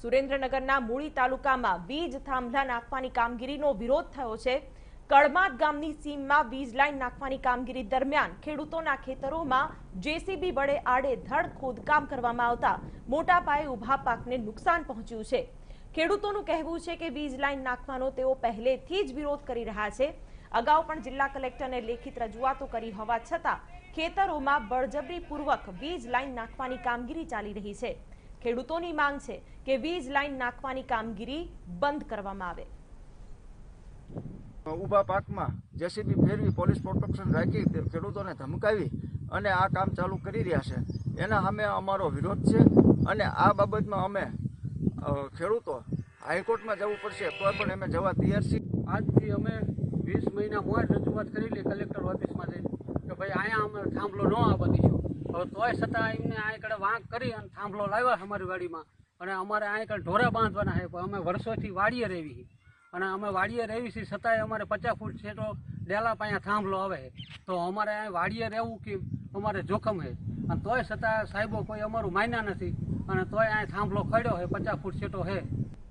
સુરેન્દ્રનગરના મૂળી તાલુકામાં વીજ થાંભલા નાખવાની કામગીરીનો વિરોધ થયો છે। કળમાત ગામની સીમમાં વીજ લાઈન નાખવાની કામગીરી દરમિયાન ખેડૂતોના ખેતરોમાં જેસીબી વડે આડેધડ ખોદકામ કરવામાં આવતા મોટા પાયે ઊભા પાકને નુકસાન પહોંચ્યું છે। ખેડૂતોનું કહેવું છે કે વીજ લાઈન નાખવાનો તેઓ પહેલેથી જ વિરોધ કરી રહ્યા છે। અગાઉ પણ જિલ્લા કલેક્ટરને લેખિત રજૂઆતો કરી હોવા છતાં ખેતરોમાં બળજબરીપૂર્વક વીજ લાઈન નાખવાની કામગીરી ચાલી રહી છે। ખેડૂતોની માંગ છે કે વીજ લાઈન નાખવાની કામગીરી બંધ કરવામાં આવે। ઊભા પાકમાં જેસીબી ફેરવી પોલીસ પ્રોટેક્શન રાખી ખેડૂતોને ધમકાવી અને આ કામ ચાલુ કરી રહ્યા છે, એના સામે અમારો વિરોધ છે અને આ બાબતમાં અમે ખેડૂતો હાઈકોર્ટમાં જવું પડશે તો પણ અમે જવા તૈયાર છીએ। આજથી અમે 20 મહિના મોડ રજૂઆત કરેલી કલેક્ટર ઓફિસમાં જઈને કે ભાઈ અહીંયા અમે થાંભલો ન આવવા દીધો, હવે તોય છતાં એમને અહીંયા વાંક કરી અને થાંભલો લાવ્યા અમારી વાડીમાં અને અમારે અહીંયા ઢોરા બાંધવાના છે, પણ અમે વર્ષોથી વાડીએ રહેવી અને અમે વાડીએ રહેવી છીએ છતાંય અમારે 50 ફૂટ છે તો ડેલા પાસે થાંભલો આવે તો અમારે અહીંયા વાડીએ રહેવું કે અમારે જોખમ છે અને તોય છતાં સાહેબો કોઈ અમારું માન્યા નથી અને તોય અહીંયા થાંભલો ખડ્યો છે 50 ફૂટ છેટો છે।